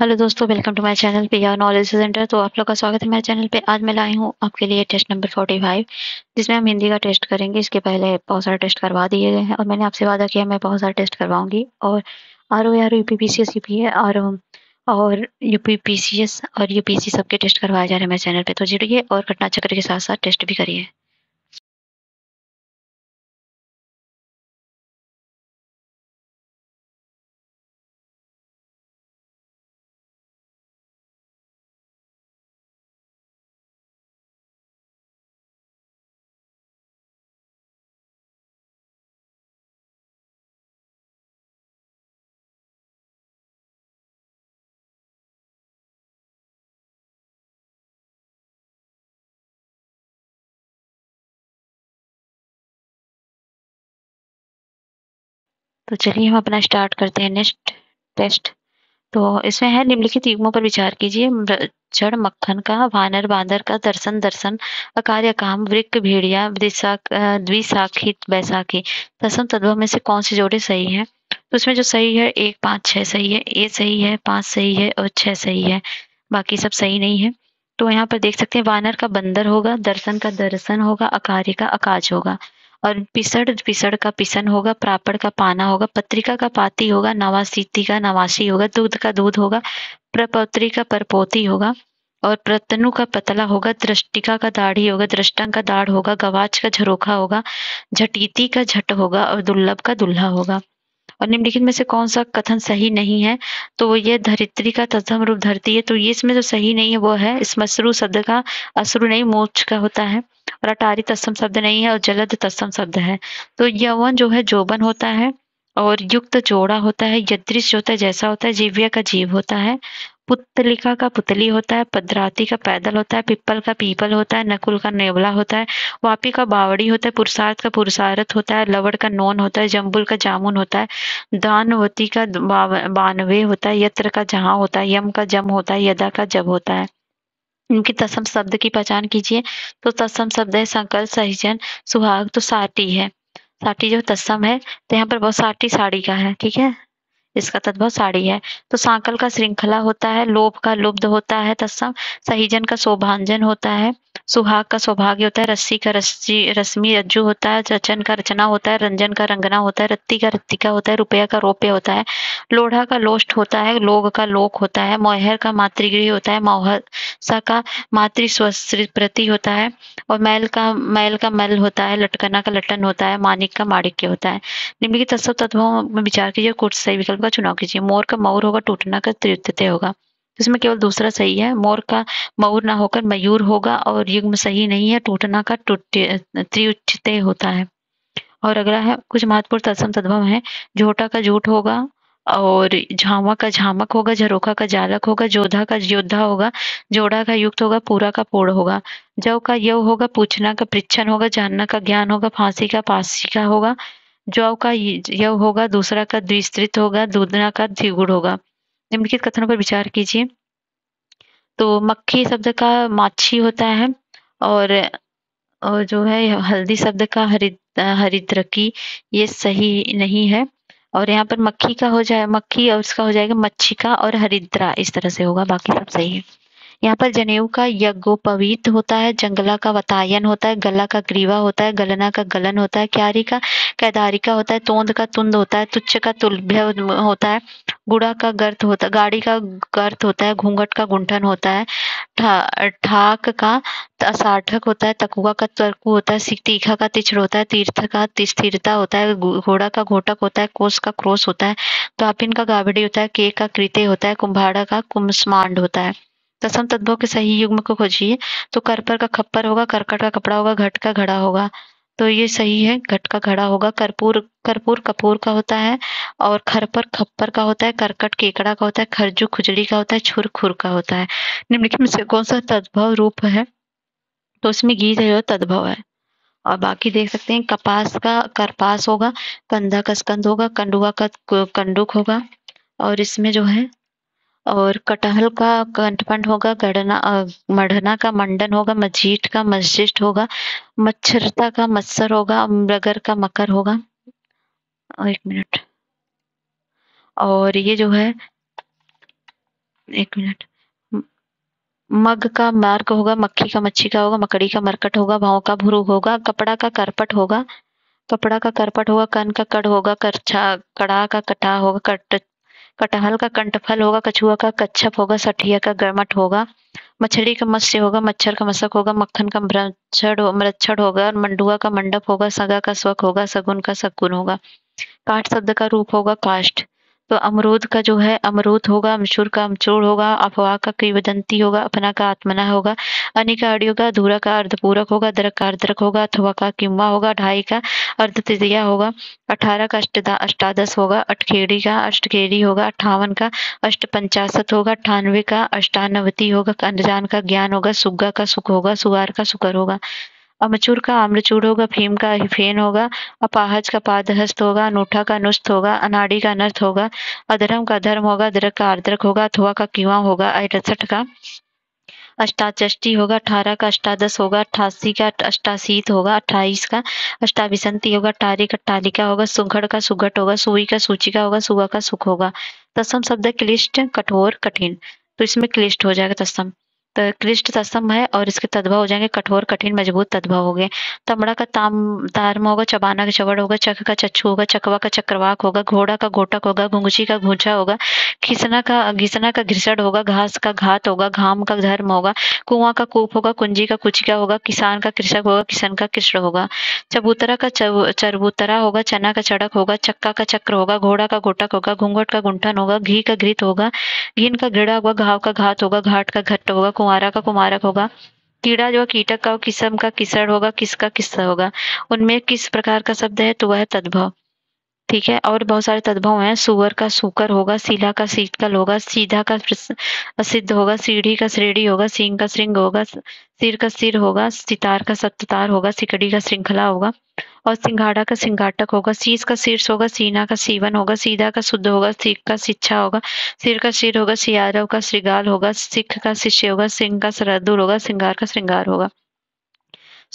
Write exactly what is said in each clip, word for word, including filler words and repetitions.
Hello दोस्तों, welcome to my channel P R knowledge centre. तो आप लोग का स्वागत है मेरे चैनल पे। आज मैं लाई हूँ आपके लिए टेस्ट नंबर फोर्टी फाइव, जिसमें हम हिंदी का टेस्ट करेंगे। इसके पहले बहुत सारे टेस्ट करवा दिए गए हैं और मैंने आपसे वादा किया मैं बहुत सारे टेस्ट करवाऊंगी। और R O ARO, U P P C S भी है और और U P P C S और यू पी एस सी सबके टेस्ट करवाए जा रहे हैं मेरे चैनल पर। तो जुड़िए और घटना चक्र के साथ साथ टेस्ट भी करिए। तो चलिए हम अपना स्टार्ट करते हैं नेक्स्ट टेस्ट। तो इसमें है, निम्नलिखित युग्मों पर विचार कीजिए। जड़ मक्खन का, वानर बांदर का, दर्शन दर्शन, अकार्य काम, वृक्क भेड़िया, द्विशाखी बैसाखी। दसम तत्वों में से कौन से जोड़े सही है? तो इसमें जो सही है एक पाँच छः सही है, ए सही है, पाँच सही है और छः सही है, बाकी सब सही नहीं है। तो यहाँ पर देख सकते हैं वानर का बंदर होगा, दर्शन का दर्शन होगा, अकार्य का अकाज होगा और पिसड़ पिसड़ का पिसन होगा, प्रापड़ का पाना होगा, पत्रिका का पाती होगा, नवासीति का नवासी होगा, दूध का दूध होगा, प्रपौत्री का परपोती होगा और प्रतनु का पतला होगा, दृष्टिका का दाढ़ी होगा, दृष्टांग का दाढ़ होगा, गवाच का झरोखा होगा, झटीति का झट होगा और दुर्लभ का दुल्हा होगा। और निम्नलिखित में से कौन सा कथन सही नहीं है? तो ये धरित्री का तत्सम रूप धरती है, तो ये इसमें जो सही नहीं है वो है स्मश्रु शब्द का, अश्रु नहीं मोक्ष का होता है और अटारी तत्सम शब्द नहीं है और जलद तत्सम शब्द है। तो यवन जो है जोबन होता है और युक्त जोड़ा होता है, यदृश होता है जैसा होता है, जीव्य का जीव होता है, पुतलिका का पुतली होता है, पदराती का पैदल होता है, पिप्पल का पीपल होता है, नकुल का नेवला होता है, वापी का बावड़ी होता है, पुरुषार्थ का पुरुषार्थ होता है, लवड़ का नोन होता है, जम्बुल का जामुन होता है, दानवती का बानवे होता है, यत्र का जहाँ होता है, यम का जम होता है, यदा का जब होता है। इनकी तत्सम शब्द की पहचान कीजिए। तो तत्सम शब्द है संकल्प, सहिजन, सुहाग। तो साठी है, साठी जो तत्सम है, तो यहाँ पर बहुत साठी साड़ी का है, ठीक है, इसका तद्भव साड़ी है। तो सांकल का श्रृंखला होता है, लोभ का लुब्ध होता है तत्सम, सहीजन का शोभांजन होता है, सुहाग का सौभाग्य होता है, रस्सी का रस्सी रश्मि रज्जू होता है, रचन का रचना होता है, रंजन का रंगना होता है, रत्ती का रत्तिका होता है, रुपया का रोपे होता है, लोढ़ा का लोष्ट होता है, लोग का लोक होता है, मोहर का मातृगृह होता है, मौहसा का मातृस्वश्री प्रति होता है और मैल का मैल का मल होता है, लटकना का लटन होता है, माणिक का माणिक्य होता है। निम्नलिखित तत्व तत्वों में विचार कीजिए, कुछ सही विकल्प का चुनाव कीजिए। मोर का मऊर होगा, टूटना का त्रियुत्य होगा। इसमें केवल दूसरा सही है, मोर का मयूर ना होकर मयूर होगा और युग्म सही नहीं है, टूटना का त्रिउच्चते होता है। और अगला है, कुछ महत्वपूर्ण तत्सम तद्भव है, झोटा का झूठ होगा और झामा का झामक होगा, झरोखा का जालक होगा, जोधा का योद्धा होगा, जोड़ा का युक्त होगा, पूरा का पूर्ण होगा, जव का यव होगा, पूछना का पृच्छन होगा, जानना का ज्ञान होगा, फांसी का पासिका होगा, जव का यव होगा, दूसरा का द्विस्त्रित होगा, दूधना का द्विगुण होगा। निम्नलिखित कथनों पर विचार कीजिए। तो मक्खी शब्द का माछी होता है और और जो है हल्दी शब्द का हरित हरिद्रकी, ये सही नहीं है। और यहाँ पर मक्खी का हो जाए मक्खी और इसका हो जाएगा मच्छिका और हरिद्रा, इस तरह से होगा, बाकी सब सही है। यहाँ पर जनेऊ का यज्ञोपवीत होता है, जंगला का वतायन होता है, गला का ग्रीवा होता है, गलना का गलन होता है, क्यारी का कैदारिका होता है, तोंद का तुंद होता है, तुच्छ का तुल्भ्य होता है, गुड़ा का गर्त होता है, गाड़ी का गर्त होता है, घूंघट का गुंठन होता है, ठा ठाक का असाठक होता है, तकुआ का तरकू होता है, तीखा का तिछड़ होता है, तीर्थ का तिस्थिरता होता है, घोड़ा का घोटक होता है, कोस का क्रोस होता है, द्वापिन का गाबड़ी होता है, केक का कृत्य होता है, कुंभाड़ा का कुम्समांड होता है। तत्सम तद्भव के सही युग्म को खोजिए। तो करपर का खप्पर होगा, करकट का कपड़ा होगा, घट का घड़ा होगा, तो ये सही है, घट का घड़ा होगा। कर्पूर कर्पूर कपूर का होता है और खरपर खप्पर का होता है, करकट केकड़ा का होता है, खरजू खुजली का होता है, छुर खुर का होता है। निम्नलिखित में से कौन सा तद्भव रूप है? तो उसमें घी जो तद्भव है और बाकी देख सकते हैं, कपास का करपास होगा, कंधा का स्कंद होगा, कंडुआ का कंडुक होगा और इसमें जो है और कटहल का कंठपन होगा, गड़ना मढ़ना का मंडन होगा, मजीठ का मस्जिष्ट होगा, मच्छरता का मत्सर होगा, मृगर का मकर होगा। और एक मिनट, और ये जो है एक मिनट, मग का मार्ग होगा, मक्खी का मच्छी का होगा, मकड़ी का मरकट होगा, भाव का भुरु होगा, कपड़ा का करपट होगा, कपड़ा का करपट होगा, कन का कड़ होगा, करछा कड़ा का कटा होगा, कट कटहल का कंटफल होगा, कछुआ का कच्छप होगा, सठिया का गरमट होगा, मछली का मत्स्य होगा, मच्छर का मशक होगा, मक्खन का मृच्छड़ मृच्छड़ होगा, मंडुआ का मंडप होगा, सगा का स्वक होगा, सगुन का सगुन होगा, काठ शब्द का रूप होगा काष्ठ। तो अमरूद का जो है अमरूद होगा, अमचूर का अमचूर होगा, अफवाह का किंवदंती होगा, अपना का आत्मना होगा, अनि का अड़ियो का अधूरा का अर्धपूरक होगा, दरक का अर्धरक होगा, अथवा का किम्वा होगा, ढाई का अर्धतृतीया होगा, अठारह का अष्टादश होगा, अठखेड़ी का अष्टखेड़ी होगा, अट्ठावन का अष्टपंचाशत होगा, अट्ठानवे का अष्टानवती होगा, अनजान का ज्ञान होगा, सुग्गा का सुख होगा, सुवार का सुकर होगा, अमचूर का आम्रचूर होगा, फेम का हिफेन होगा, अपाहज का पादहस्त होगा, अनूठा का अनुष्ठ होगा, अनाड़ी का अनर्थ होगा, अधर्म का धर्म होगा, अदरक का आर्द्रक होगा, अथवा का कीवा होगा, अड़सठ का अष्टाचष्टी होगा, अठारह का अष्टादश होगा, अट्ठासी का अष्टासीत होगा, अट्ठाईस का अष्टाविसंती होगा, अट्ठारह का टालिका होगा, सुघड़ का सुघट होगा, सुई का सूचिका होगा, सुआ का सुख होगा। तत्सम शब्द क्लिष्ट कठोर कठिन, तो इसमें क्लिष्ट हो जाएगा तत्सम, तो क्लिष्ट तत्सम है और इसके तद्भव हो जाएंगे कठोर कठिन मजबूत तद्भव हो गए। तमड़ा का ताम तारम होगा, चबाना का चवड़ होगा, चक का चच्छू होगा, चकवा का चक्रवाक होगा, घोड़ा का घोटक होगा, घुंघची का घूंचा होगा, खिसना का घिसना का घिसड़ होगा, घास का घात होगा, घाम का धर्म होगा, कुआं का कूप होगा, कुंजी का कुचिका होगा, किसान का कृषक होगा, किसान का कृष्ण होगा, चबूतरा का चरबूतरा होगा, चना का चड़क होगा, चक्का का चक्र होगा, घोड़ा का घोटक होगा, घूंघट का घुंठन होगा, घी का घृत होगा, घिन का घृणा होगा, घाव का घात होगा, घाट का घट होगा, कुंवारा का कुमारक होगा, कीड़ा जो कीटक का किस्म का किसड़ होगा, किसका किस्सा होगा। उनमें किस प्रकार का शब्द है तो वह तद्भव, ठीक है। और बहुत सारे तद्भव हैं, सुअर का सूकर होगा, सीला का शीतल होगा, सीधा का सिद्ध होगा, सीढ़ी का श्रेणी होगा, सिंह का श्रृंग होगा, सिर का सिर होगा, सितार का सप्तार होगा, सिकड़ी का श्रृंखला होगा, और सिंघाड़ा का सिंघाटक होगा, शीश का शीर्ष होगा, सीना का सीवन होगा, सीधा का शुद्ध होगा, सिख का शिक्षा होगा, सिर का सिर होगा, सियारव का श्रृगाल होगा, सिख का शिष्य होगा, सिंह का सरदुर होगा, सिंगार का श्रृंगार होगा।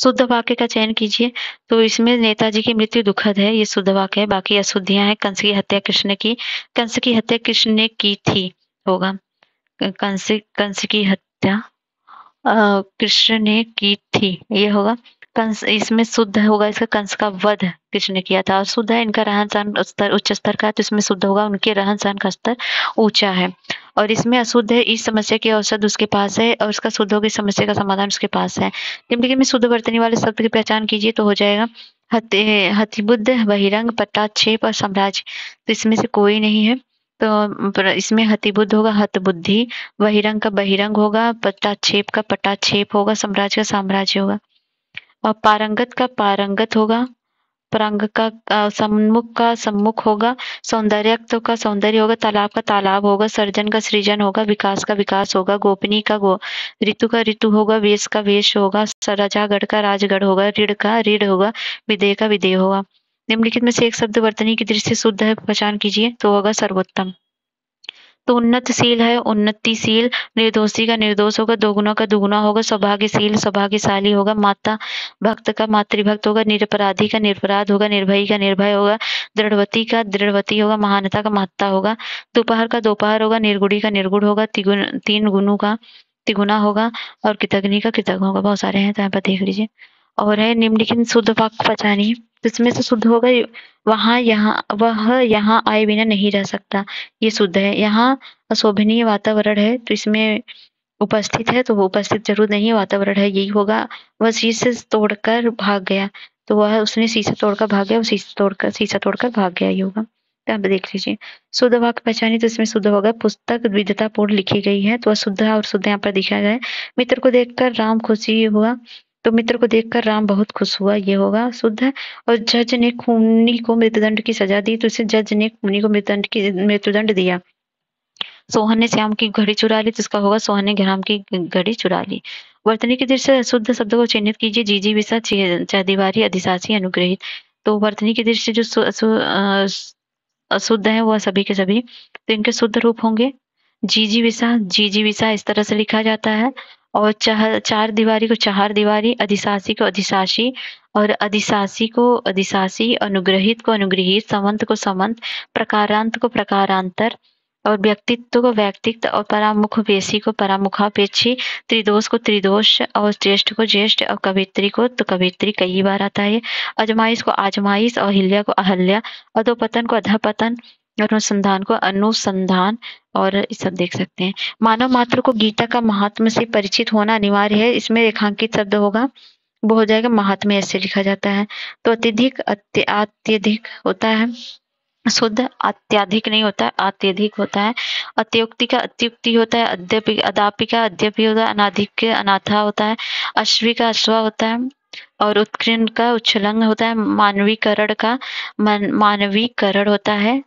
शुद्ध वाक्य का चयन कीजिए, तो इसमें नेताजी की मृत्यु दुखद है, ये शुद्ध वाक्य है, बाकी अशुद्धियां हैं। कंस की हत्या कृष्ण की कंस की हत्या कृष्ण ने की थी होगा, कंस कंस की हत्या कृष्ण ने की थी, ये होगा। कंस इसमें शुद्ध होगा, इसका कंस का वध कृष्ण ने किया था, और शुद्ध है इनका रहन सहन स्तर उच्च स्तर का है, तो इसमें शुद्ध होगा उनके रहन सहन का स्तर ऊंचा है। और इसमें अशुद्ध है, इस समस्या की औसत उसके पास है, और इसका शुद्ध होगी समस्या का समाधान उसके पास है। निम्नलिखित में शुद्ध वर्तनी वाले शब्द की पहचान कीजिए, तो हो जाएगा हथिबुद्ध, बहिरंग, पट्टाक्षेप और साम्राज्य, तो इसमें से कोई नहीं है। तो इसमें हतिबुद्ध होगा हतबुद्धि, बहिरंग का बहिरंग होगा, पट्टाक्षेप का पट्टाक्षेप होगा, साम्राज्य का साम्राज्य होगा, और पारंगत का पारंगत होगा, प्रांग का सम्मुख का सम्मुख होगा, सौंदर्यक्त का सौंदर्य होगा, तालाब का तालाब होगा, सर्जन का सृजन होगा, विकास का विकास होगा, गोपनीय का गो ऋतु का ऋतु होगा, वेश का वेश होगा, राजागढ़ का राजगढ़ होगा, ऋण का ऋण होगा, विदेह का विदेह होगा। निम्नलिखित में से एक शब्द वर्तनी की दृष्टि शुद्ध है पहचान कीजिए, तो होगा सर्वोत्तम। तो उन्नतशील है उन्नतिशील, निर्दोषी का निर्दोष होगा, दोगुना का दुगुना होगा, सौभाग्यशील सौभाग्यशाली होगा, माता भक्त का मातृभक्त होगा, निरपराधी का निरपराध होगा, निर्भयी का निर्भय होगा, दृढ़वती का दृढ़वती होगा, महानता का महत्ता होगा, दोपहर का दोपहर होगा, निर्गुणी का निर्गुण होगा, तिगुन तीन गुणों का तिगुना होगा, और कृतघ्नि का कृतज्ञ होगा। बहुत सारे हैं, तो यहाँ पर देख लीजिए। और है निम्नलिखित शुद्ध वाक्य पहचानिए, इसमें से शुद्ध होगा वहाँ यहाँ, वह यहाँ आए बिना नहीं रह सकता, ये शुद्ध है। यहाँ अशोभनीय वातावरण है, तो इसमें उपस्थित है, तो वो उपस्थित जरूर नहीं है, वातावरण है, यही होगा। वह शीशे तोड़कर भाग गया, तो वह उसने शीशा तोड़कर भाग गया, वो शीशा तोड़कर शीशा तोड़कर भाग गया, ये होगा। तो आप देख लीजिए शुद्ध वाक्य पहचानी, तो इसमें शुद्ध होगा पुस्तक विविधतापूर्ण लिखी गई है, तो अशुद्ध और शुद्ध यहाँ पर दिखाया गया है। मित्र को देखकर राम खुशी हुआ, तो मित्र को देखकर राम बहुत खुश हुआ, ये होगा शुद्ध है। और जज ने खूनी को मृत्युदंड की सजा दी, तो इसे जज ने खूनी को मृत्युदंड की मृत्युदंड दिया। सोहन ने श्याम की घड़ी चुरा ली, तो इसका होगा सोहन ने राम की घड़ी चुरा ली। वर्तनी की दृष्टि से शुद्ध शब्द को चिन्हित कीजिए, जीजी विषा चाहदीवारी अधिशासी अनुग्रहित, तो वर्तनी की दृष्टि जो अशुद्ध है वह सभी के सभी, तो इनके शुद्ध रूप होंगे जीजी विषा जीजी विषा, इस तरह से लिखा जाता है। और चाह चार दीवारी को चार दीवारी, अधिशासी को अधिशासी, और अधिशासी को अधिशासी, अनुग्रहित को अनुग्रहित, समंत को समंत, प्रकारांत को प्रकारांतर, और व्यक्तित्व को व्यक्तित्व और परामुखपेशी को परामुखापेक्षी, त्रिदोष को त्रिदोष और ज्येष्ठ को ज्येष्ठ और कवित्री को तो कवित्री कई बार आता है। अजमाइश को आजमाइश और अहिल्या को अहल्या, अधोपतन को अधपतन, अनुसंधान को अनुसंधान और ये सब देख सकते हैं। मानव मात्र को गीता का महात्म्य से परिचित होना अनिवार्य है, इसमें रेखांकित शब्द होगा वो हो जाएगा महात्म्य, ऐसे लिखा जाता है। तो अत्यधिक अत्यधिक होता है, शुद्ध अत्याधिक नहीं होता है, अत्यधिक होता है। अत्योक्ति का अत्युक्ति होता है, अद्यपि अदापि का अद्यपि होता है, अनाधिक अनाथा होता है, अश्वी का अश्वा होता है और उत्कीर्ण का उच्छलंग होता है। मानवीकरण का मान, मानवीकरण होता है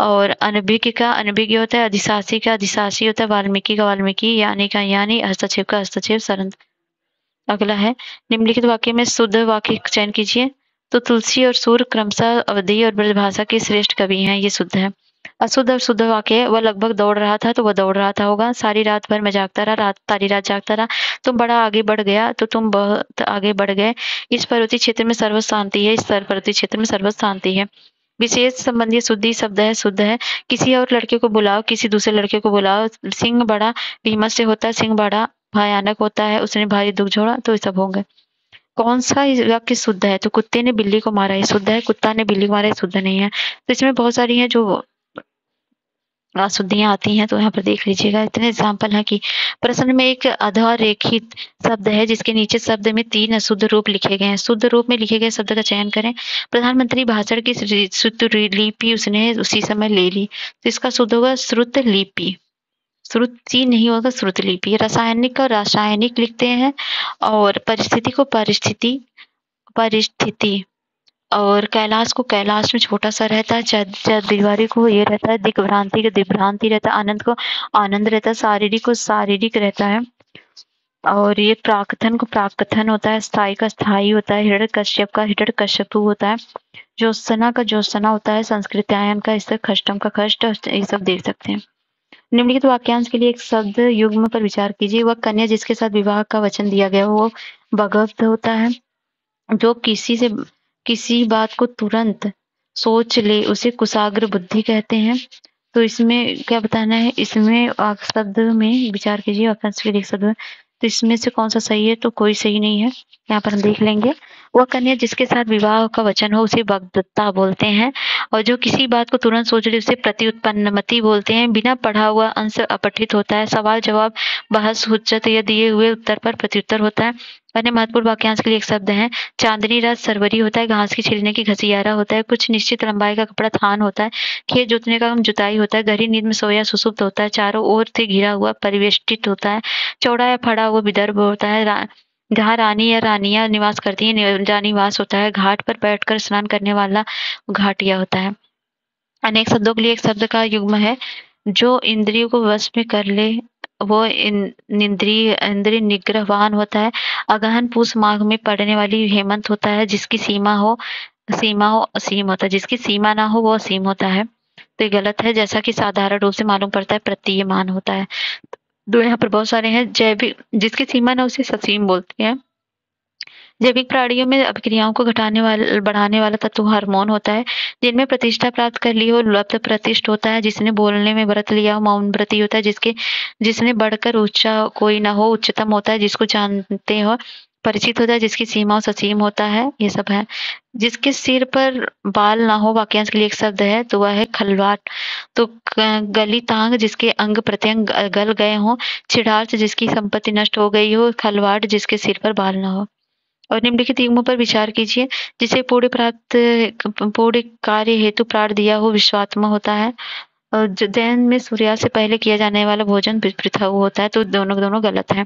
और अनभिज्ञ का अनभिज्ञ होता है, अधिशासी का अधिशासी होता है, वाल्मीकि का वाल्मीकि, यानी का यानी, हस्तक्षेप का हस्तक्षेप सरंद। अगला है निम्नलिखित वाक्य में शुद्ध वाक्य चयन कीजिए। तो तुलसी और सूर क्रमशः अवधी और ब्रजभाषा के श्रेष्ठ कवि हैं, ये शुद्ध है। अशुद्ध और शुद्ध वाक्य है, वह लगभग दौड़ रहा था तो वह दौड़ रहा था होगा। सारी रात भर मैं जागता रहा, रात सारी रात जागता रहा। तुम बड़ा आगे बढ़ गया तो तुम बहुत आगे बढ़ गए। इस पर्वतीय क्षेत्र में सर्व शांति है, इस पर्वतीय क्षेत्र में सर्व शांति है। विशेष संबंधी शुद्धि शब्द है, शुद्ध है। किसी और लड़के को बुलाओ, किसी दूसरे लड़के को बुलाओ। सिंह बड़ा भीमस से होता है, सिंह बड़ा भयानक होता है, उसने भारी दुख जोड़ा, तो ये सब होंगे। कौन सा वाक्य शुद्ध है? तो कुत्ते ने बिल्ली को मारा, ये शुद्ध है। कुत्ता ने बिल्ली को मारा, ये शुद्ध नहीं है। तो इसमें बहुत सारी है जो अशुद्धियां आती हैं, तो यहाँ पर देख लीजिएगा। इतने एग्जाम्पल हैं कि प्रश्न में एक अधोरेखित शब्द है जिसके नीचे शब्द में तीन अशुद्ध रूप लिखे गए हैं। शुद्ध रूप में लिखे गए शब्द का चयन करें। प्रधानमंत्री भाषण की श्रुत लिपि उसने उसी समय ले ली, तो इसका शुद्ध होगा श्रुत लिपि, श्रुति नहीं होगा श्रुत लिपि। रासायनिक का रासायनिक लिखते हैं और परिस्थिति को परिस्थिति परिस्थिति और कैलाश को कैलाश में छोटा सा रहता है। चद्दीवारी को ये रहता है, दिग्भ्रांति को दिग्भ्रांति रहता है, आनंद को आनंद रहता है, शारीरिक को शारीरिक रहता है और ये प्राकथन को प्राकथन होता है, स्थायी का स्थायी होता है, हिरण्यकश्यप का हिरण्यकश्यपु होता है, ज्योत्सना का ज्योत्सना होता है, संस्कृत्यायन का इससे खष्टम का खष्ट, ये सब देख सकते हैं। निम्नलिखित वाक्यांश के लिए एक शब्द युग्म पर विचार कीजिए। वह कन्या जिसके साथ विवाह का वचन दिया गया वो भगवत होता है। जो किसी से किसी बात को तुरंत सोच ले उसे कुशाग्र बुद्धि कहते हैं। तो इसमें क्या बताना है, इसमें शब्द में विचार कीजिए वाक्यांश के लिए एक शब्द में, तो इसमें से कौन सा सही है? तो कोई सही नहीं है, यहाँ पर हम देख लेंगे। वह कन्या जिसके साथ विवाह का वचन हो उसे बगदत्ता बोलते हैं और जो किसी बात को तुरंत सोच ले उसे प्रतिउत्पन्नमति बोलते हैं। बिना पढ़ा हुआ अंश अपठित होता है। सवाल जवाब बहस हुज्जत या दिए हुए उत्तर पर प्रत्युत्तर होता है। अन्य महत्वपूर्ण वाक्यांश के लिए एक शब्द है। चांदनी रात सरवरी होता है, घास की छिलने की घसियारा होता है, कुछ निश्चित लंबाई का कपड़ा थान होता है, खेत जोतने का जुताई होता है, गहरी नींद में सोया सुसुप्त होता है, चारों ओर से घिरा हुआ परिवेष्टित होता है, चौड़ा या फड़ा हुआ विदर्भ होता है, जहाँ रानी या रानियां निवास करती है रानीवास होता है, घाट पर बैठकर स्नान करने वाला घाटिया होता है। अनेक शब्दों के लिए एक शब्द का युग्म है। जो इंद्रियों को वश में कर ले वो इंद्रिय इंद्रिय निग्रहवान होता है। अगहन पूस माघ में पड़ने वाली हेमंत होता है। जिसकी सीमा हो सीमा हो असीम होता है, जिसकी सीमा ना हो वो असीम होता है। तो ये गलत है, जैसा कि साधारण रूप से मालूम पड़ता है प्रतीयमान होता है। दो यहाँ पर बहुत सारे हैं। जैविक जिसकी सीमा ना उसे ससीम बोलते हैं। जैविक प्राणियों में अभिक्रियाओं को घटाने वाला बढ़ाने वाला तत्व हार्मोन होता है। जिनमें प्रतिष्ठा प्राप्त कर ली हो लब्ध प्रतिष्ठ होता है। जिसने बोलने में व्रत लिया हो मौन व्रती होता है। जिसके जिसने बढ़कर ऊंचा कोई ना हो उच्चतम होता है। जिसको जानते हो परिचित होता है। जिसकी सीमा ससीम होता है, ये सब है। जिसके सिर पर बाल ना हो वाक्यांश के लिए एक शब्द है, तो वह है खलवाट। तो गली तांग जिसके अंग प्रत्यंग गल गए हो, छिड़ार्च जिसकी संपत्ति नष्ट हो गई हो, खलवाट जिसके सिर पर बाल ना हो। और निम्नलिखित युग्मों पर विचार कीजिए। जिसे पूर्ण प्राप्त पूर्ण कार्य हेतु प्राण दिया हो विश्वात्मा होता है। और दैन में सूर्यास्त से पहले किया जाने वाला भोजन पृथक होता है। तो दोनों दोनों गलत हैं।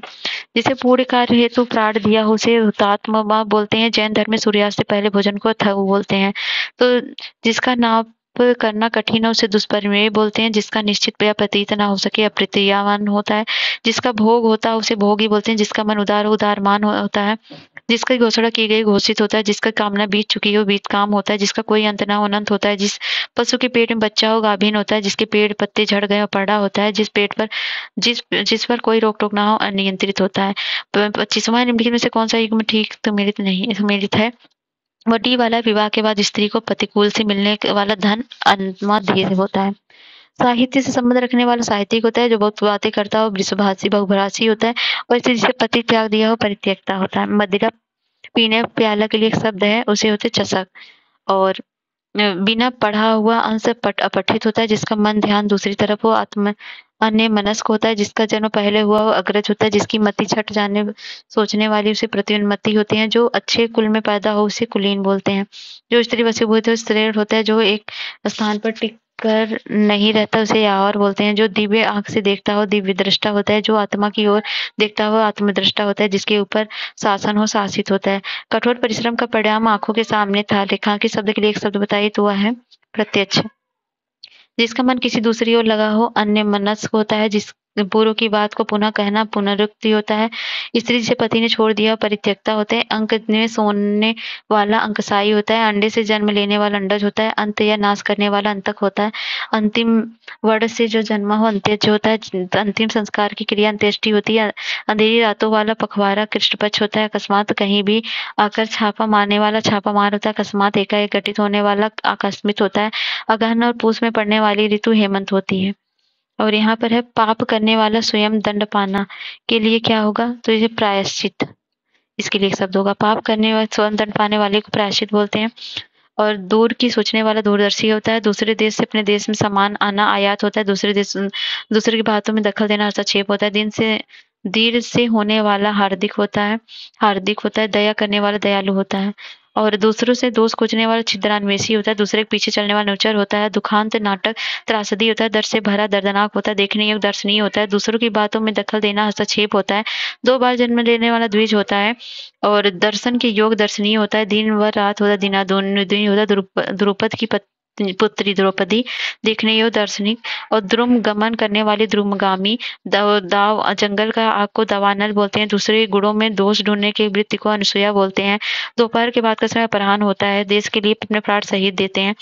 जिसे पूर्ण कार्य हेतु प्राण दिया हो उसे हुतात्मा बोलते हैं। जैन धर्म में सूर्यास्त से पहले भोजन को अथर्व बोलते हैं। तो जिसका नाप करना कठिन हो उसे दुष्परिमेय बोलते हैं। जिसका निश्चित या प्रतीत ना हो सके अप्रतीयमान होता है। जिसका भोग होता है उसे भोगी बोलते हैं। जिसका मन उदार उदारमान होता है। जिसकी घोषणा की गई घोषित होता है। जिसका कामना बीत चुकी हो बीत काम होता है। जिसका कोई अंत ना हो अनंत होता है। जिस पशु के पेट में बच्चा हो गाभिन होता है। जिसके पेड़ पत्ते झड़ गए और पड़ा होता है। जिस पेट पर जिस जिस पर कोई रोक टोक ना हो अनियंत्रित होता है। पच्चीसवां निम्नलिखित में से कौन सा युग्म ठीक सम्मिलित नहीं सम्मिलित है? डी वाला विवाह के बाद स्त्री को प्रतिकूल से मिलने वाला धन अनामधेय होता है। साहित्य से संबंध रखने वाला साहित्यिक होता है, जो बहुत बातें करता हो, वृषभाषी बहुभाषी होता है, और इसे जिसे पति त्याग दिया हो परित्यक्ता होता है। मदिरा पीने प्याला के लिए एक शब्द है, उसे होते चषक। और बिना पढ़ा हुआ अंश अपठित होता है, जिसका मन ध्यान दूसरी तरफ हो, आत्म अन्य मनस्क होता है, जिसका जन्म पहले हुआ हो, अग्रज होता है, जिसकी मति छट जाने सोचने वाली उसे प्रतिउन्मति होती है, जो अच्छे कुल में पैदा हो उसे कुलीन बोलते हैं। जो स्त्री वशीभूत हो श्रेष्ठ होता है, जो एक स्थान पर टिक कर नहीं रहता उसे यावर बोलते हैं। जो दिव्य आंख से देखता हो दिव्य दृष्टा होता है, जो आत्मा की ओर देखता हो आत्मदृष्टा होता है, जिसके ऊपर शासन हो शासित होता है। कठोर परिश्रम का परिणाम आंखों के सामने था। रेखांकित शब्द के लिए एक शब्द बताइए हुआ है प्रत्यक्ष। जिसका मन किसी दूसरी ओर लगा हो अन्य मनस्क होता है, जिस पूर्व की बात को पुनः कहना पुनरुक्ति होता है। स्त्री जिसे पति ने छोड़ दिया परित्यक्ता होते हैं। अंक में सोने वाला अंकसाई होता है। अंडे से जन्म लेने वाला अंडज होता है। अंत या नाश करने वाला अंतक होता है। अंतिम वर्ण से जो जन्मा हो अंत्यज होता है। अंतिम संस्कार की क्रिया अंत्येष्टि होती है। अंधेरी रातों वाला पखवारा कृष्णपक्ष होता है। अकस्मात कहीं भी आकर छापा मारने वाला छापा मार होता है। अकस्मात एकाएक घटित होने वाला आकस्मित होता है। अगहन और पूष में पड़ने वाली ऋतु हेमंत होती है। और यहाँ पर है पाप करने वाला स्वयं दंड पाना के लिए क्या होगा, तो ये प्रायश्चित, इसके लिए एक शब्द होगा। पाप करने वाले स्वयं दंड पाने वाले को प्रायश्चित बोलते हैं। और दूर की सोचने वाला दूरदर्शी होता है। दूसरे देश से अपने देश में सामान आना आयात होता है। दूसरे देश दूसरे की बातों में दखल देना हस्तक्षेप होता है। दिन से देर से होने वाला हार्दिक होता है हार्दिक होता है। दया करने वाला दयालु होता है। और दूसरों से दोष खोजने वाला छिद्रान्वेषी होता है। दूसरे के पीछे चलने वाला नौचर होता है। दुखांत नाटक त्रासदी होता है। दर्द से भरा दर्दनाक होता है। देखने योग्य दर्शनीय होता है। दूसरों की बातों में दखल देना हस्तक्षेप होता है। दो बार जन्म लेने वाला द्विज होता है। और दर्शन के योग दर्शनीय होता है। दिन व रात होता है। दिनादुनी होता है। द्रुपद की पुत्री द्रौपदी देखने योग्य दर्शनी। और द्रुम गमन करने वाली द्रुमगामी। दाव, दाव जंगल का आग को दवानल बोलते हैं। दूसरे गुणों में दोष ढूंढने के वृत्ति को अनुसूया बोलते हैं। दोपहर के बाद का समय अपराह्न होता है। देश के लिए अपने प्राण शहीद देते हैं।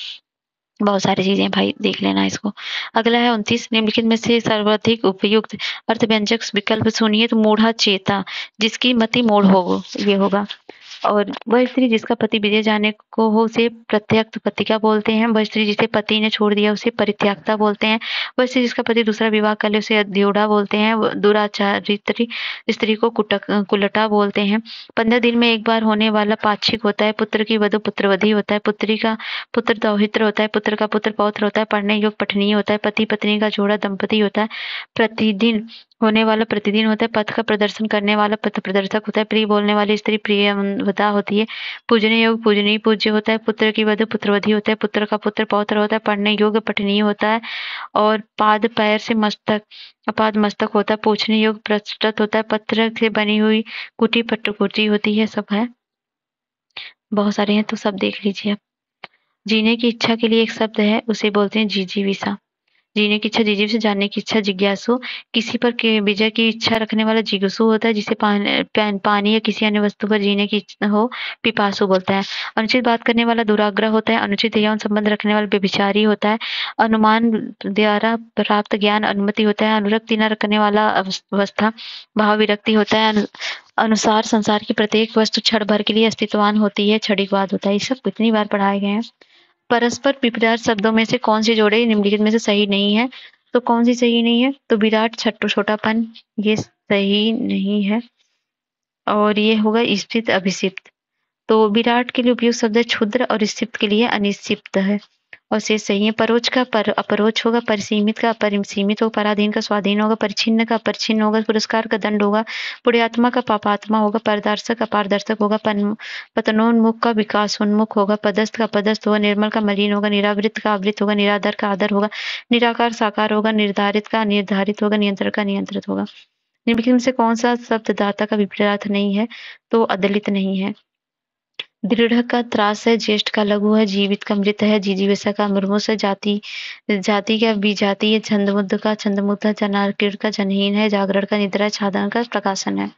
बहुत सारी चीजें भाई देख लेना इसको। अगला है उनतीस, निम्नलिखित में से सर्वाधिक उपयुक्त अर्थव्यंजक विकल्प सुनिए। तो मूढ़ा चेता, जिसकी मति मूढ़ हो, ये होगा। और वह स्त्री जिसका पति विदेश जाने को हो उसे प्रत्यक्त पतिका बोलते हैं। वह स्त्री जिसे पति ने छोड़ दिया उसे परित्यागता बोलते हैं। वह स्त्री जिसका पति दूसरा विवाह कर ले उसे अध्योड़ा बोलते हैं। दुराचारित्री स्त्री को कुटक कुलटा बोलते हैं। पंद्रह दिन में एक बार होने वाला पाक्षिक होता है। पुत्र की वधु पुत्रवधि होता है। पुत्री का पुत्र दौहित्र होता है। पुत्र का पुत्र पौत्र होता है। पढ़ने योग्य पठनीय होता है। पति पत्नी का जोड़ा दंपति होता है। प्रतिदिन होने वाला प्रतिदिन होता है। पथ का प्रदर्शन करने वाला पथ प्रदर्शक होता है। प्रिय बोलने वाली स्त्री प्रियवदा होती है। पूजने योग पूजनीय पूज्य होता है। पुत्र की वधु पुत्रवधि होता है। पुत्र का पुत्र पौत्र होता है। पढ़ने योग पठनीय होता है। और पाद पैर से मस्तक अपाद मस्तक होता है। पूछने योग प्रस्तुत होता है। पत्र से बनी हुई कुटी पट्टकुटी होती है। सब है, बहुत सारे हैं, तो सब देख लीजिए। जीने की इच्छा के लिए एक शब्द है, उसे बोलते हैं जिजीविषा। जीने की इच्छा जीजीव से जानने की इच्छा जिज्ञासु। किसी पर विजय की इच्छा रखने वाला जिज्ञासु होता है। जिसे पान, पानी या किसी अन्य वस्तु पर जीने की इच्छा हो पिपासु बोलता है। अनुचित बात करने वाला दुराग्रह होता है। अनुचित यौन संबंध रखने वाला व्यभिचारी होता है। अनुमान द्वारा प्राप्त ज्ञान अनुमति होता है। अनुरक्ति न रखने वाला अवस्था भाव विरक्ति होता है। अनुसार संसार की प्रत्येक वस्तु क्षण भर के लिए अस्तित्ववान होती है। क्षणिकवाद होता है। ये सब कितनी बार पढ़ाए गए हैं। परस्पर विपरीत शब्दों में से कौन सी जोड़े निम्नलिखित में से सही नहीं है, तो कौन सी सही नहीं है, तो विराट छट्टू छोटापन ये सही नहीं है। और ये होगा स्थित अभिषिप्त। तो विराट के लिए उपयुक्त शब्द है क्षुद्र और स्थित के लिए अनिश्चित है और से सही है। परोच का पर अपरोच होगा। परिसीमित का अपरिसीमित होगा। पराधीन का स्वाधीन होगा। परिचिन्न का अपरिचिन्न होगा। पुरस्कार का दंड होगा। पुण्यात्मा का पापात्मा होगा। पारदर्शक अपारदर्शक होगा। पतनोन्मुख का विकासोन्मुख होगा। पदस्थ का पदस्थ होगा। निर्मल का मलिन होगा। निरावृत का आवृत होगा। निराधार का आधार होगा। निराकार साकार होगा। निर्धारित का निर्धारित होगा। नियंत्रण का नियंत्रित होगा। निम्नलिखित में से कौन सा शब्द दाता का विपरीत नहीं है, तो अदलित नहीं है। दृढ़ का त्रास है। ज्येष्ठ का लघु है। जीवित का मृत है। जिजीविषा का मुर्मूष है। जाति जाति का विजाति है। छंदमुद्ध का छंदमुद्ध है। जनाकीर्ण का जनहीन है। जागरण का निद्रा है। छादन का प्रकाशन है।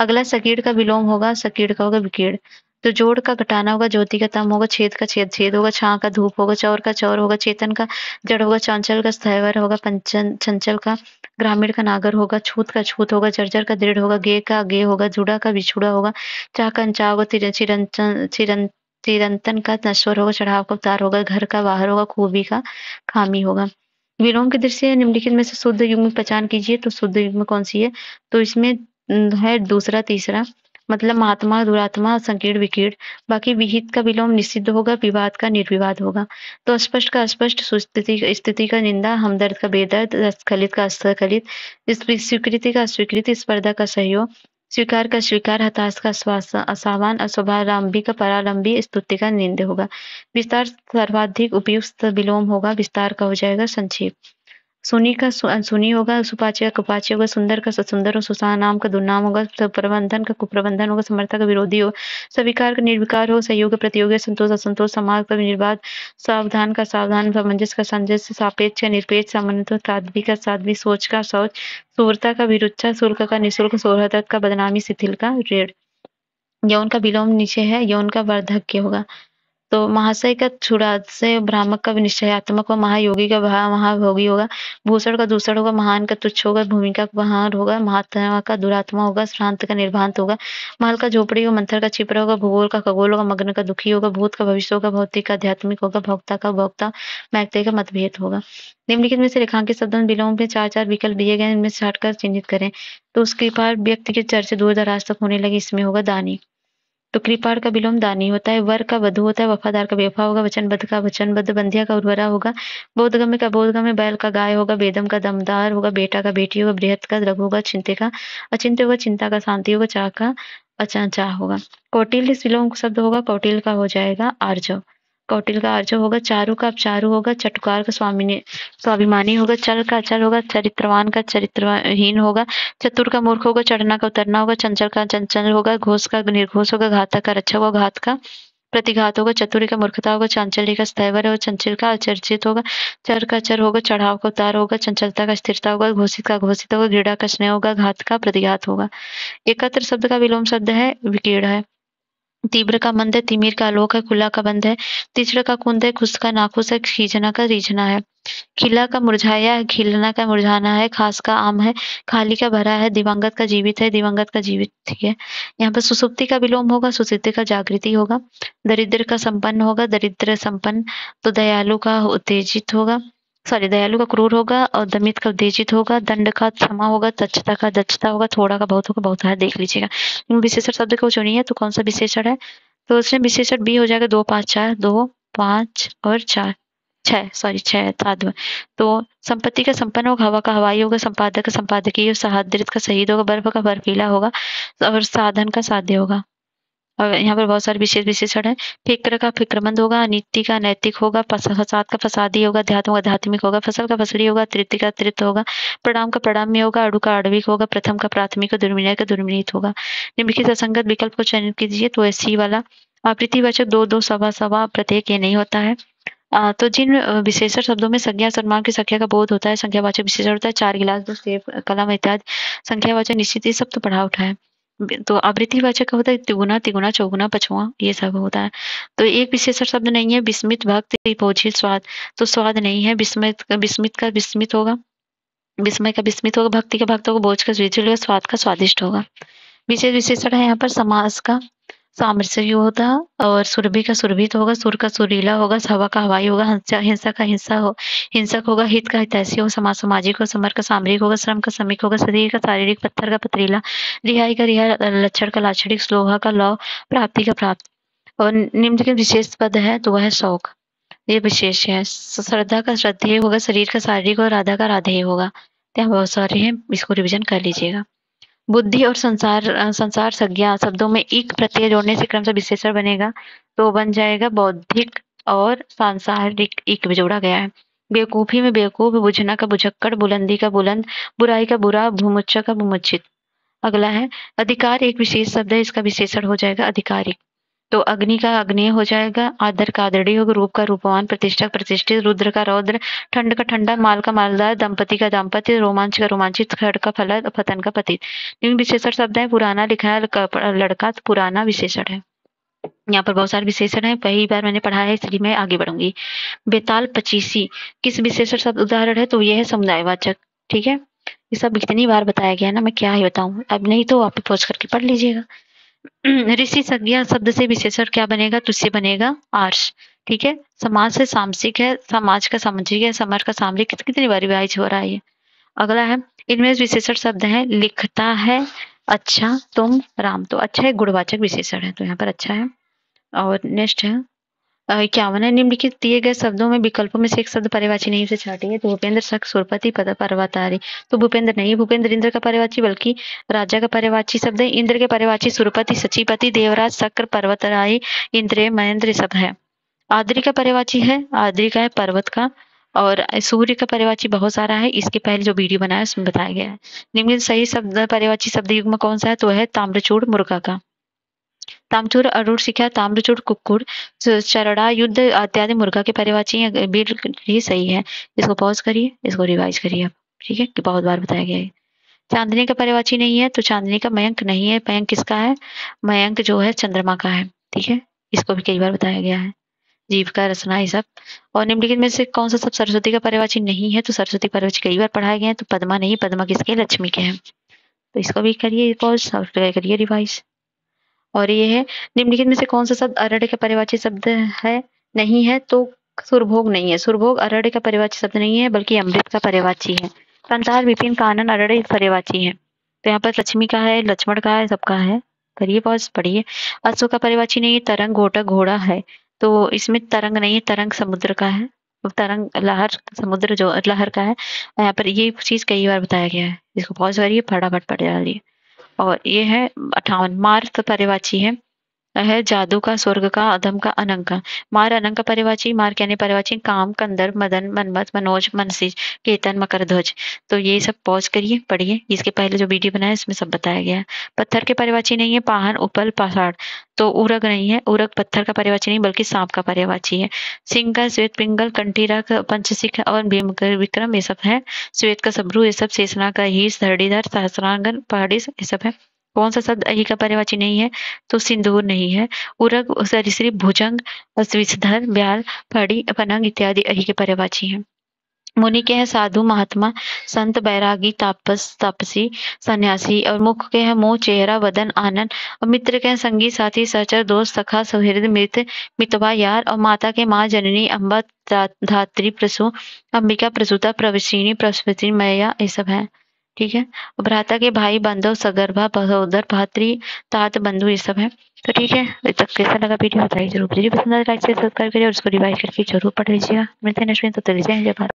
अगला सकीर्ण का विलोम होगा। सकीर्ण का होगा विकीर्ण। तो जोड़ का घटाना होगा। ज्योति का तम होगा। छेद का छेद छेद होगा। छां का धूप होगा। चौर का चौर होगा। चेतन का जड़ होगा। चंचल का स्थैवर होगा। पंचन चंचल का ग्रामीण का नागर होगा। छूत का छूत होगा। जर्जर का दृढ़ होगा। गे का गे होगा। जुड़ा का बिछुड़ा होगा। चाह का अंचा होगा। चिरंतन चिरं चिरंतन का नश्वर होगा। चढ़ाव का उतार होगा। घर का बाहर होगा। खूबी का खामी होगा। विलोम की दृष्टि निम्नलिखित में से शुद्ध युग्म की पहचान कीजिए। तो शुद्ध युग्म कौन सी है? तो इसमें है दूसरा तीसरा, मतलब महात्मा, दुरात्मा, संकीर्ण, विकीर्ण। बाकी विहित का विलोम निषिद्ध होगा, विवाद का निर्विवाद होगा। तो स्पष्ट का स्पष्ट, सुस्थिति स्थिति का निंदा, हमदर्द का बेदर्द, अस्खलित का अस्खलित, स्वीकृति का अस्वीकृति, स्पर्धा का सहयोग, स्वीकार का स्वीकार, हताश का असावान, अस्वारंभी का परारंभी, स्तुति का निंद होगा। विस्तार सर्वाधिक उपयुक्त विलोम होगा, विस्तार का हो जाएगा संक्षेप। सुनी का अनसुनी होगा, सुपाच्य का कुपाच्य होगा, सुंदर का सुंदर और सुनाम का दुर्नाम होगा, प्रबंधन का कुप्रबंधन होगा, समर्था का विरोधी हो, स्वीकार का निर्विकार हो, सहयोग का प्रतियोगी, संतोष असंतोष, समाज का निर्वाद, सावधान का सावधान, सामंजस्य का सामंजस्य, सापेक्ष का निरपेक्ष, सामान्यता साध्वी का साध्वी, सोच का सोच, सूरता का विरुच्चा, शुल्क का निःशुल्क, सोहरत का बदनामी, शिथिल का रेड। यौन का विलोम नीचे है, यौन का वर्धक्य होगा। तो महाशय का छुड़ाशय, भ्रामक का निश्चयात्मक, महायोगी का महाभोगी होगा, भूषण का दूषण होगा, महान का तुच्छ होगा, भूमिका का महान होगा, महात्मा का दुरात्मा होगा, श्रांत का निर्भांत होगा, महल का झोपड़ी होगा, मंथर का छिपरा होगा, भूगोल का खगोल होगा, मग्न का दुखी होगा, भूत का भविष्य होगा, भौतिक का आध्यात्मिक होगा, भोक्ता का भोक्ता, महत्व का मतभेद होगा। निम्नलिखित में से रेखांकित शब्दों में विलोम में चार चार विकल्प दिए गए, इनमें छाट कर चिन्हित करें। तो उसके बाद व्यक्ति के चर्चे दूर दराज तक होने लगे, इसमें होगा दानी। तो कृपाण का विलोम दानी होता है, वर का वधु होता है, वफादार का बेवफा होगा, वचनबद्ध का वचनबद्ध, बंधिया का उर्वरा होगा, बोधगम्य का बोधगम्य, बैल का गाय होगा, बेदम का दमदार होगा, बेटा का बेटी होगा, बृहत का लघु होगा, चिंते का अचिंत्य होगा, चिंता का शांति होगा, चाह का अचाचा होगा। कौटिल्य इस विलोम शब्द होगा, कौटिल्य का हो जाएगा आर्जव, कौटिल्य का आर्जव होगा। चारू का अपचारू होगा, चटुकार का स्वामी स्वाभिमानी होगा, चल का अचल होगा, चरित्रवान का चरित्रहीन होगा, चतुर का मूर्ख होगा, चढ़ना का उतरना होगा, चंचल का चंचल होगा, घोष का निर्घोष होगा, घातक का रक्षक होगा, घात का प्रतिघात होगा, चतुरी का मूर्खता होगा, चांचल्य का स्थैवर होगा, चंचल का अचर्चित होगा, चर का चर होगा, चढ़ाव का उतार होगा, चंचलता का स्थिरता होगा, घोषित का घोषित होगा, घृणा का स्नेह होगा, घात का प्रतिघात होगा। एकत्र शब्द का विलोम शब्द है विकीर्ण है, तीव्र का मंद है, तिमिर का आलोक है, खुला का बंद है, तीक्ष्ण का कुंद है, खुश का नाखुश है, खींचना का रीझना है, खिला का मुरझाया है, खिलना का मुरझाना है, खास का आम है, खाली का भरा है, दिवंगत का जीवित है, दिवंगत का जीवित, ठीक है। यहाँ पर सुसुप्ति का विलोम होगा, सुसुप्ति का जागृति होगा, दरिद्र का संपन्न होगा, दरिद्र संपन्न। तो दयालु का उत्तेजित होगा, सॉरी दयालु का क्रूर होगा, और दमित का उद्देशित होगा, दंड का क्षमा होगा, तच्छता का दक्षता होगा, थोड़ा का बहुत होगा, बहुत सारा देख लीजिएगा। विशेषण शब्द को चुनी है, तो कौन सा विशेषण है? तो उसमें विशेषण बी हो जाएगा, दो पाँच चार, दो पाँच और चार छह, सॉरी छह ताद्व। तो संपत्ति का संपन्न होगा, हवा का हवाई होगा, संपादक का संपादकीय, सहाद्रित का शहीद होगा, बर्फ का बर्फीला होगा, और साधन का साध्य होगा। और यहाँ पर बहुत सारे विशेष विशेषण है, फिक्र का फिक्रमंद होगा, नीति का नैतिक होगा, फसाद का फसादी होगा, अध्यात्म का आध्यात्मिक होगा, फसल का फसली होगा, तृप्ति का तृप्त होगा, प्रणाम का प्रणामी होगा, अड़ू का अड़विक होगा, प्रथम का प्राथमिक, दुर्विनय का दुर्विनीत होगा। निम्नलिखित असंगत विकल्प को चयनित कीजिए। तो ऐसी वाला आपत्तिवाचक दो दो सवा सवा प्रत्येक ये नहीं होता है। आ, तो जिन विशेषण शब्दों में संज्ञा सम्मान की संख्या का बोध होता है, संख्यावाचक विशेषण होता है, चार गिलास दो सेब कलम इत्यादि, संख्यावाचक निश्चित ये सब तो पढ़ा उठा है। तो आवृत्तिवाचक का होता है तिगुना तिगुना चौगुना पचगुना, ये सब होता है। तो एक विशेषण शब्द नहीं है, विस्मित भक्त भोजित स्वाद, तो स्वाद नहीं है, विस्मित विस्मित का विस्मित होगा, विस्मय का विस्मित होगा, भक्ति का भक्त होगा, भोज का विजुल होगा, स्वाद का स्वादिष्ट होगा। विशेष विशेषण है यहाँ पर समास का सामरस्य होता, और सुरभि का सुरभित होगा, सुर का सुरीला होगा, हवा का हवाई होगा, हिंसा का हिंसा हो हिंसक होगा, हित का हितैषी हो, समाज सामाजिक हो, समर का सामरिक होगा, श्रम का श्रमिक होगा, शरीर का शारीरिक, पत्थर का पथरीला, रिहाई का रिहा, लक्षण का लाक्षणिक, लोहा का लौ, प्राप्ति का प्राप्त। और निम्नलिखित विशेष पद है, तो वह शौक, ये विशेष है। श्रद्धा का श्रद्धेय होगा, शरीर का शारीरिक, और राधा का राधेय होगा। यहाँ बहुत सारे हैं, इसको रिविजन कर लीजिएगा। बुद्धि और संसार संसार संज्ञा शब्दों में एक प्रत्यय जोड़ने से क्रमशः विशेषण बनेगा, तो बन जाएगा बौद्धिक और सांसारिक, एक भी जोड़ा गया है। बेवकूफी में बेवकूफ, बुझना का बुझक्कड़, बुलंदी का बुलंद, बुराई का बुरा, भूमुच्चा का भूमुचित। अगला है अधिकार, एक विशेष शब्द है, इसका विशेषण हो जाएगा अधिकारिक। तो अग्नि का अग्नि हो जाएगा, आदर का आदरणीय होगा, रूप का रूपवान, प्रतिष्ठा प्रतिष्ठित, रुद्र का रौद्र, ठंड का ठंडा, माल का मालदार, दंपति का दाम्पत्य, रोमांच का रोमांचित, खड़ का फलद, फतन का पतित। निम्न विशेषण शब्द है, पुराना लिखा है लड़का, तो पुराना विशेषण है। यहाँ पर बहुत सारे विशेषण है, पहली बार मैंने पढ़ा है इसलिए मैं आगे बढ़ूंगी। बेताल पचीसी किस विशेषण शब्द उदाहरण है? तो यह है समुदायवाचक, ठीक है। ये सब इतनी बार बताया गया ना, मैं क्या ही बताऊँ अब, नहीं तो आप पहुंच करके पढ़ लीजिएगा। ऋषि संज्ञा शब्द से विशेषण क्या बनेगा? तो उससे बनेगा आर्ष, ठीक है, समाज से सामसिक है, समाज का सामाजिक है, समाज का सामरिक, कित, कितनी बार रिवाइज हो रहा है ये। अगला है इनमें विशेषण शब्द है, लिखता है अच्छा तुम राम, तो अच्छा है गुणवाचक विशेषण है, तो यहाँ पर अच्छा है। और नेक्स्ट है इक्यावन है, निम्नलिखित दिए गए शब्दों में विकल्पों में से एक शब्द पर्यायवाची नहीं से छाटिए, तो भूपेंद्र शक सुरपति पद पर्वतारी, तो भूपेंद्र नहीं, भूपेंद्र इंद्र का पर्यायवाची बल्कि राजा का पर्यायवाची शब्द है, इंद्र के पर्यायवाची सुरपति सचिपति देवराज शक्र पर्वतराय इंद्र महेंद्र शब्द है। आद्री का पर्यायवाची है, आद्री का है पर्वत का, और सूर्य का पर्यायवाची बहुत सारा है, इसके पहले जो वीडियो बनाया उसमें बताया गया है। निम्नलिखित सही शब्द पर्यायवाची शब्द युग्म कौन सा है, तो है ताम्रचूड़ मुर्गा का, ताम्रचूर अरूढ़ सिखा, ताम्रचूर कुक्कुर, चरड़ा युद्ध इत्यादि मुर्गा के पर्यायवाची ही सही है। इसको पॉज करिए, इसको रिवाइज करिए आप, ठीक है, कि बहुत बार बताया गया है। चांदनी का पर्यायवाची नहीं है, तो चांदनी का मयंक नहीं है, मयंक किसका है, मयंक जो है चंद्रमा का है, ठीक है, इसको भी कई बार बताया गया है। जीव का रचना ये सब। और निम्नलिखित में से कौन सा सब सरस्वती का पर्यायवाची नहीं है, तो सरस्वती पर्यायवाची कई बार पढ़ाए गए हैं, तो पद्मा नहीं, पद्मा किसके, लक्ष्मी के हैं, तो इसको भी करिए पॉज और करिए रिवाइज। और ये है निम्नलिखित में से कौन सा शब्द अरण्य का पर्यायवाची शब्द है नहीं है, तो सुरभोग नहीं है, सुरभोग अरण्य का पर्यायवाची शब्द नहीं है बल्कि अमृत का पर्यायवाची है। कंसार विपिन कानन अरण्य पर्यायवाची है, तो यहाँ पर लक्ष्मी का है, लक्ष्मण का है, सबका है, करिए पॉज पढ़िए। अश्व का पर्यायवाची नहीं है, तरंग घोटक घोड़ा है, तो इसमें तरंग नहीं है, तरंग समुद्र का है, तरंग लहर समुद्र जो लहर का है, यहाँ पर ये चीज कई बार बताया गया है, इसको पॉज करिए फटाफट पढ़ डालिए। और ये है अठावन, मार तो पर्यायवाची है, है जादू का, स्वर्ग का, अधम का, अनंग का, मार अनंग का पर्यायवाची, मार कहने पर्यायवाची काम, कंदर, मदन, मनमत, मनोज, मनसिज, केतन, मकरध्वज, तो ये सब पॉज करिए पढ़िए, इसके पहले जो वीडियो बनाया इसमें सब बताया गया है। पत्थर के पर्यायवाची नहीं है, पाहन उपल पहाड़, तो उरग नहीं है, उरग पत्थर का पर्यायवाची नहीं बल्कि सांप का पर्यायवाची है। सिंह का श्वेत पिंगल, कंठीरा, पंचसिख और भीम विक्रम ये सब है। श्वेत का सब्रू ये सब, शेषनाग का हीस, धड़ीधर, सहस्रांगन, पहाड़ी ये सब है। कौन सा शब्द अहि का पर्यायवाची नहीं है, तो सिंदूर नहीं है, उरग, सरिश्री, भुजंग, स्विधर, ब्याल, फड़ी, पनंग इत्यादि अहि के पर्यायवाची हैं। मुनि के हैं साधु, महात्मा, संत, बैरागी, तापस, तापसी, सन्यासी, और मुख के हैं मुंह, चेहरा, वदन, आनंद, और मित्र के हैं संगी, साथी, सहचर, दोस्त, सखा, सुहृद, मृत, मितवा, यार, और माता के माँ जननी, अम्बा, धात्री, प्रसू, अंबिका, प्रसूता, प्रवशिनी, प्रस्पति, मैया ये सब है, ठीक है। भ्राता के भाई, बंधु, सगर्भा, सहोदर, भातृ, तात, बंधु ये सब है, तो ठीक है। इस तक कैसा लगा वीडियो बताइए जरूर, वीडियो पसंद आए लाइक से सब्सक्राइब करिए और उसको रिवाइज करके जरूर पढ़ लीजिएगा। मिलते हैं नेक्स्ट में, तो चले जाएंगे।